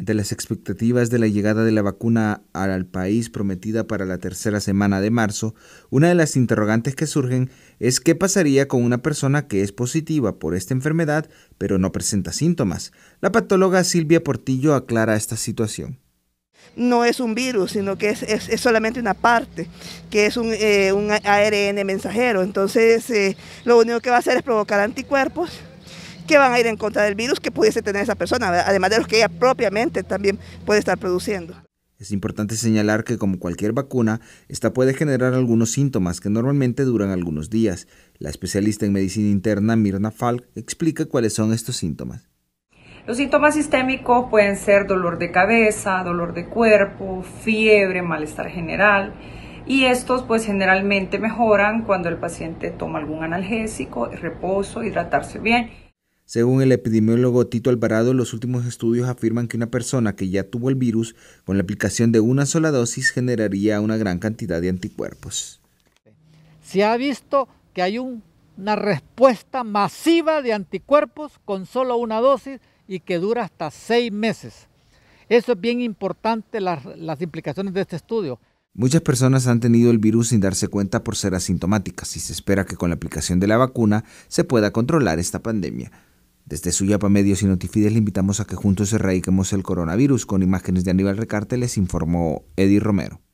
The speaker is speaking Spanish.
Ante las expectativas de la llegada de la vacuna al país prometida para la tercera semana de marzo, una de las interrogantes que surgen es qué pasaría con una persona que es positiva por esta enfermedad, pero no presenta síntomas. La patóloga Silvia Portillo aclara esta situación. No es un virus, sino que es solamente una parte, que es un ARN mensajero. Entonces, lo único que va a hacer es provocar anticuerpos que van a ir en contra del virus que pudiese tener esa persona, además de los que ella propiamente también puede estar produciendo. Es importante señalar que, como cualquier vacuna, esta puede generar algunos síntomas que normalmente duran algunos días. La especialista en medicina interna, Mirna Falk, explica cuáles son estos síntomas. Los síntomas sistémicos pueden ser dolor de cabeza, dolor de cuerpo, fiebre, malestar general, y estos pues generalmente mejoran cuando el paciente toma algún analgésico, reposo, hidratarse bien. Según el epidemiólogo Tito Alvarado, los últimos estudios afirman que una persona que ya tuvo el virus con la aplicación de una sola dosis generaría una gran cantidad de anticuerpos. Se ha visto que hay una respuesta masiva de anticuerpos con solo una dosis y que dura hasta 6 meses. Eso es bien importante, las implicaciones de este estudio. Muchas personas han tenido el virus sin darse cuenta por ser asintomáticas y se espera que con la aplicación de la vacuna se pueda controlar esta pandemia. Desde Suyapa Medios y Notifides le invitamos a que juntos erradiquemos el coronavirus. Con imágenes de Aníbal Recarte les informó Eddie Romero.